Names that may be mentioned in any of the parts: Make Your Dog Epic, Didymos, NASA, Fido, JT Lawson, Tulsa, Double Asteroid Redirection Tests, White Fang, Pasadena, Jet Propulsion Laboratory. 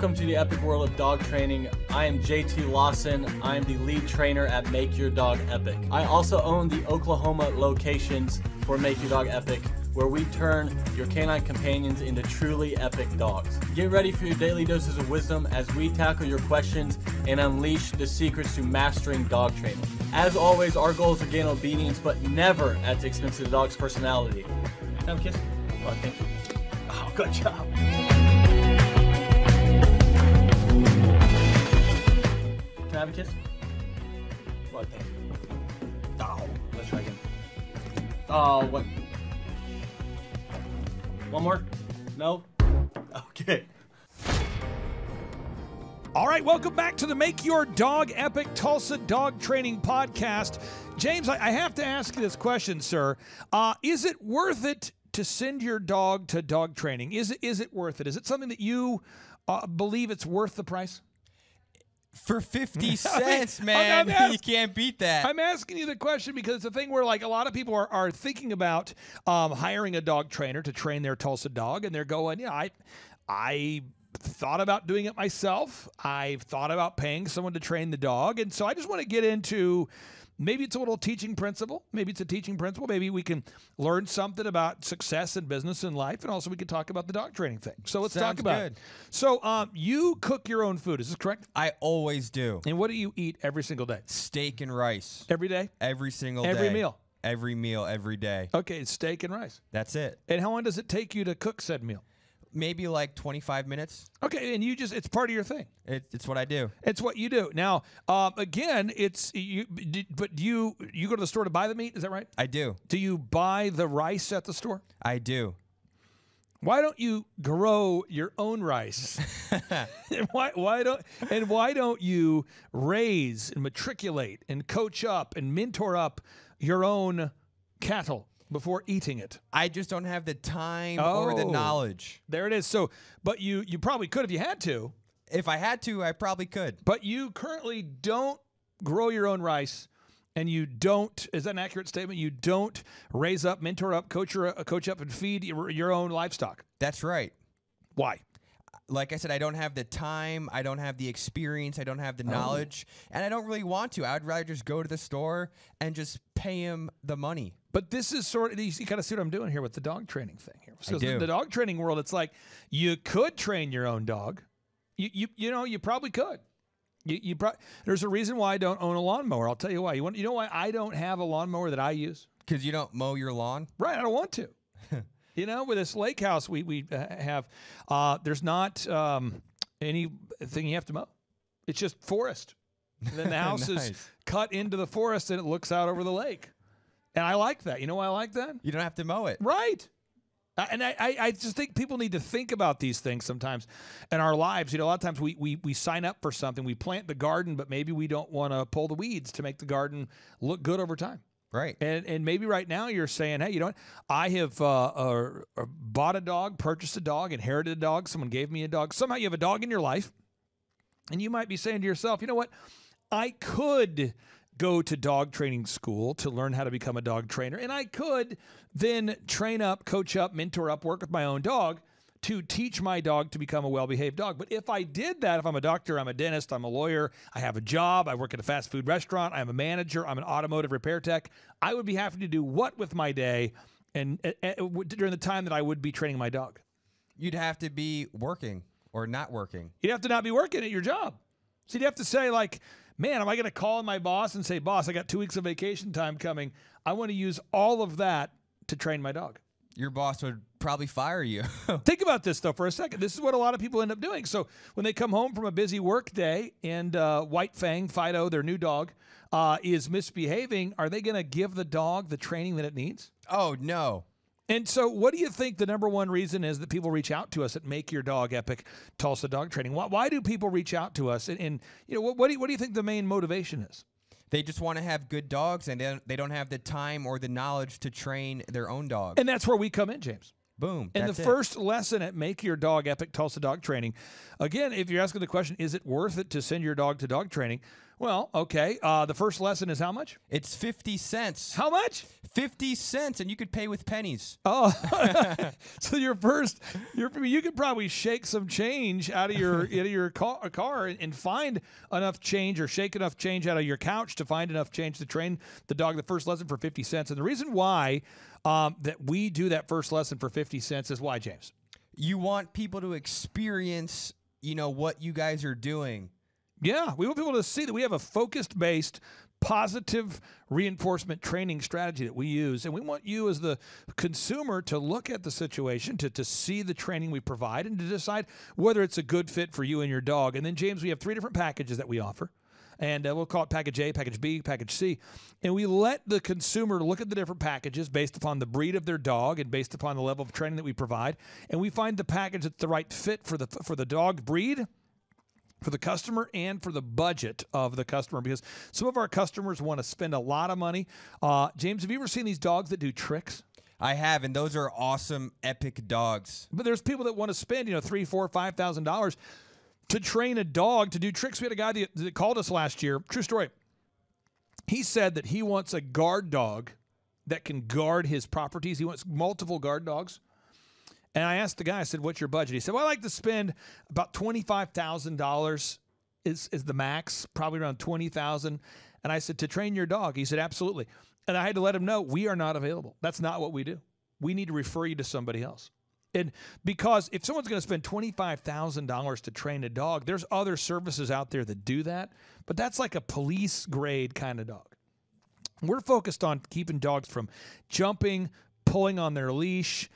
welcome to the epic world of dog training. I am JT Lawson. I am the lead trainer at Make Your Dog Epic. I also own the Oklahoma locations for Make Your Dog Epic, where we turn your canine companions into truly epic dogs. Get ready for your daily doses of wisdom as we tackle your questions and unleash the secrets to mastering dog training. As always, our goal is to gain obedience, but never at the expense of the dog's personality. Have a kiss. Oh, thank you. Oh, good job. Have a kiss? What? Oh, let's try again. Oh, what? One more? No? Okay. All right, welcome back to the Make Your Dog Epic Tulsa Dog Training Podcast. James, I have to ask you this question, sir. Is it worth it to send your dog to dog training? Is it worth it? Is it something that you believe it's worth the price? For 50 cents, man, you can't beat that. I'm asking you the question because it's a thing where, like, a lot of people are thinking about hiring a dog trainer to train their Tulsa dog, and they're going, yeah, I thought about doing it myself. I've thought about paying someone to train the dog. And so I just want to get into maybe it's a little teaching principle. Maybe it's a teaching principle. Maybe we can learn something about success in business and life, and also we can talk about the dog training thing. So let's talk about it. So you cook your own food. Is this correct? I always do. And what do you eat every single day? Steak and rice. Every day? Every single day. Every meal? Every meal, every day. Okay, it's steak and rice. That's it. And how long does it take you to cook said meal? Maybe like 25 minutes. Okay, and you just—it's part of your thing. It's what I do. It's what you do. Now, again, it's you. But you go to the store to buy the meat. Is that right? I do. Do you buy the rice at the store? I do. Why don't you grow your own rice? why don't you raise and matriculate and coach up and mentor up your own cattle before eating it? I just don't have the time or the knowledge. There it is. So, but you probably could if you had to. If I had to, I probably could. But you currently don't grow your own rice, and you don't. Is that an accurate statement? You don't raise up, mentor up, coach up, and feed your own livestock. That's right. Why? Like I said, I don't have the time, I don't have the experience, I don't have the knowledge, and I don't really want to. I would rather just go to the store and just pay him the money. But this is sort of, you kind of see what I'm doing here with the dog training thing here. So in the dog training world, it's like you could train your own dog. You know, you probably could. There's a reason why I don't own a lawnmower. I'll tell you why. You know why I don't have a lawnmower that I use? Because you don't mow your lawn? Right, I don't want to. You know, with this lake house we have, there's not anything you have to mow. It's just forest. And then the house is cut into the forest, and it looks out over the lake. And I like that. You know why I like that? You don't have to mow it. Right. And I just think people need to think about these things sometimes in our lives. You know, a lot of times we sign up for something. We plant the garden, but maybe we don't want to pull the weeds to make the garden look good over time. Right. And maybe right now you're saying, hey, you know what? I have bought a dog, purchased a dog, inherited a dog. Someone gave me a dog. Somehow you have a dog in your life. And you might be saying to yourself, you know what? I could go to dog training school to learn how to become a dog trainer. And I could then train up, coach up, mentor up, work with my own dog to teach my dog to become a well-behaved dog. But if I did that, if I'm a doctor, I'm a dentist, I'm a lawyer, I have a job, I work at a fast food restaurant, I'm a manager, I'm an automotive repair tech, I would be happy to do what with my day and during the time that I would be training my dog? You'd have to be working or not working. You'd have to not be working at your job. So you'd have to say, like, man, am I going to call my boss and say, boss, I got 2 weeks of vacation time coming. I want to use all of that to train my dog. Your boss would probably fire you. Think about this, though, for a second. This is what a lot of people end up doing. So when they come home from a busy work day and White Fang, Fido, their new dog, is misbehaving, are they going to give the dog the training that it needs? Oh, no. And so what do you think the number one reason is that people reach out to us at Make Your Dog Epic Tulsa Dog Training? Why do people reach out to us? And you know, what do you think the main motivation is? They just want to have good dogs, and they don't have the time or the knowledge to train their own dog. And that's where we come in, James. Boom. And the first lesson at Make Your Dog Epic Tulsa Dog Training, again, if you're asking the question, is it worth it to send your dog to dog training? Well, okay. The first lesson is how much? It's 50 cents. How much? 50 cents, and you could pay with pennies. Oh. So you could probably shake some change out of your car and find enough change, or shake enough change out of your couch to find enough change to train the dog the first lesson for 50 cents. And the reason why that we do that first lesson for 50 cents is why, James? You want people to experience, you know, what you guys are doing. Yeah, we want people to see that we have a focused-based, positive reinforcement training strategy that we use. And we want you as the consumer to look at the situation, to see the training we provide, and to decide whether it's a good fit for you and your dog. And then, James, we have 3 different packages that we offer. And we'll call it package A, package B, package C. And we let the consumer look at the different packages based upon the breed of their dog and based upon the level of training that we provide. And we find the package that's the right fit for the dog breed, for the customer, and for the budget of the customer, because some of our customers want to spend a lot of money. James, have you ever seen these dogs that do tricks? I have, and those are awesome, epic dogs. But there's people that want to spend, you know, $3,000, $4,000, $5,000 to train a dog to do tricks. We had a guy that called us last year. True story. He said that he wants a guard dog that can guard his properties. He wants multiple guard dogs. And I asked the guy, I said, what's your budget? He said, well, I like to spend about $25,000 is the max, probably around $20,000. And I said, to train your dog? He said, absolutely. And I had to let him know, we are not available. That's not what we do. We need to refer you to somebody else. And because if someone's going to spend $25,000 to train a dog, there's other services out there that do that. But that's like a police grade kind of dog. We're focused on keeping dogs from jumping, pulling on their leash,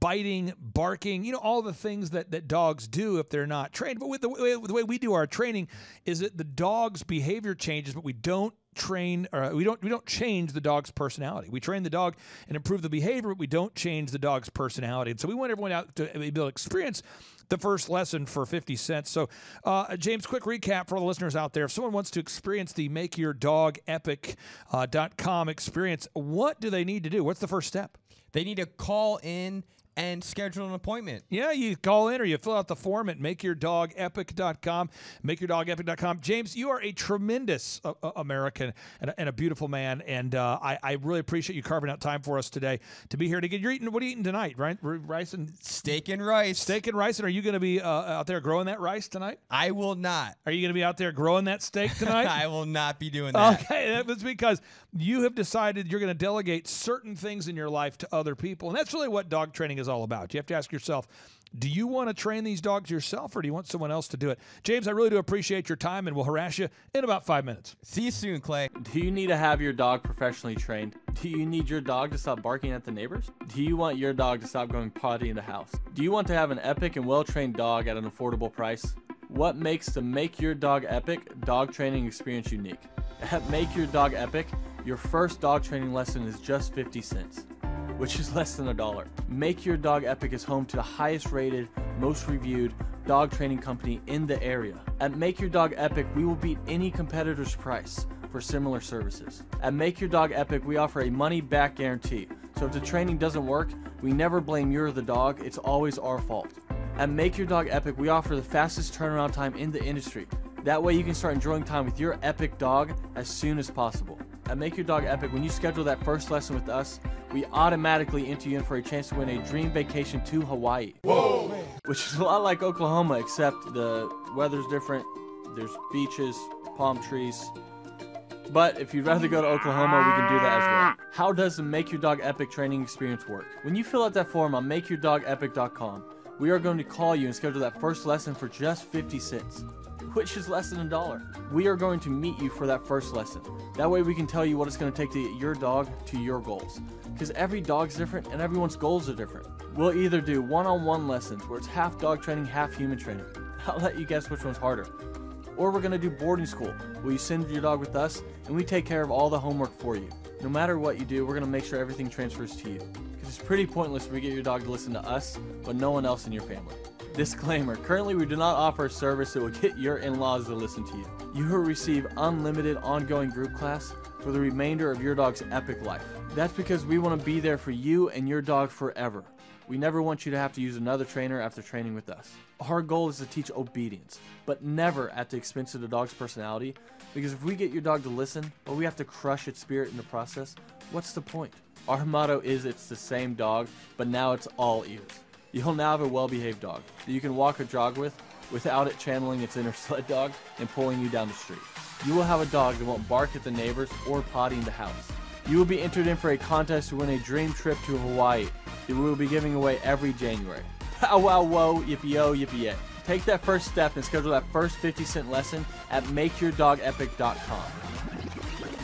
biting, barking, you know, all the things that dogs do if they're not trained. But with the way we do our training is that the dog's behavior changes, but we don't train, or we don't change the dog's personality. We train the dog and improve the behavior, but we don't change the dog's personality. And so we want everyone out to be able to experience the first lesson for 50 cents. So, James, quick recap for all the listeners out there. If someone wants to experience the MakeYourDogEpic.com experience, what do they need to do? What's the first step? They need to call in and schedule an appointment. Yeah, you call in or you fill out the form at MakeYourDogEpic.com. MakeYourDogEpic.com. James, you are a tremendous American and a beautiful man, and I really appreciate you carving out time for us today to be here. To get you're eating. What are you eating tonight? Rice and steak and rice. Steak and rice. And are you going to be out there growing that rice tonight? I will not. Are you going to be out there growing that steak tonight? I will not be doing that. Okay, that was because you have decided you're going to delegate certain things in your life to other people, and that's really what dog training is all about. You have to ask yourself, do you want to train these dogs yourself, or do you want someone else to do it? James, I really do appreciate your time, and we'll harass you in about 5 minutes. See you soon, Clay. Do you need to have your dog professionally trained? Do you need your dog to stop barking at the neighbors? Do you want your dog to stop going potty in the house? Do you want to have an epic and well-trained dog at an affordable price? What makes the Make Your Dog Epic dog training experience unique? At Make Your Dog Epic, your first dog training lesson is just 50 cents. Which is less than $1. Make Your Dog Epic is home to the highest rated, most reviewed dog training company in the area. At Make Your Dog Epic, we will beat any competitor's price for similar services. At Make Your Dog Epic, we offer a money-back guarantee. So if the training doesn't work, we never blame you or the dog. It's always our fault. At Make Your Dog Epic, we offer the fastest turnaround time in the industry. That way you can start enjoying time with your epic dog as soon as possible. At Make Your Dog Epic, when you schedule that first lesson with us, we automatically enter you in for a chance to win a dream vacation to Hawaii. Whoa! Which is a lot like Oklahoma, except the weather's different. There's beaches, palm trees. But if you'd rather go to Oklahoma, we can do that as well. How does the Make Your Dog Epic training experience work? When you fill out that form on MakeYourDogEpic.com, we are going to call you and schedule that first lesson for just 50 cents. Which is less than $1. We are going to meet you for that first lesson. That way we can tell you what it's going to take to get your dog to your goals. Because every dog's different and everyone's goals are different. We'll either do one-on-one lessons where it's half dog training, half human training. I'll let you guess which one's harder. Or we're going to do boarding school where you send your dog with us and we take care of all the homework for you. No matter what you do, we're going to make sure everything transfers to you. Because it's pretty pointless if we get your dog to listen to us, but no one else in your family. Disclaimer, currently we do not offer a service that will get your in-laws to listen to you. You will receive unlimited ongoing group class for the remainder of your dog's epic life. That's because we want to be there for you and your dog forever. We never want you to have to use another trainer after training with us. Our goal is to teach obedience, but never at the expense of the dog's personality, because if we get your dog to listen, but we have to crush its spirit in the process, what's the point? Our motto is it's the same dog, but now it's all ears. You'll now have a well-behaved dog that you can walk or jog with without it channeling its inner sled dog and pulling you down the street. You will have a dog that won't bark at the neighbors or potty in the house. You will be entered in for a contest to win a dream trip to Hawaii that we will be giving away every January. Pow wow whoa, yippee-o, yippee-yay. Take that first step and schedule that first 50-cent lesson at MakeYourDogEpic.com.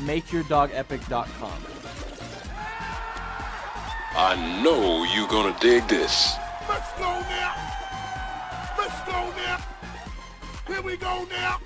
MakeYourDogEpic.com. I know you're gonna dig this. Let's go now. Let's go now. Here we go now.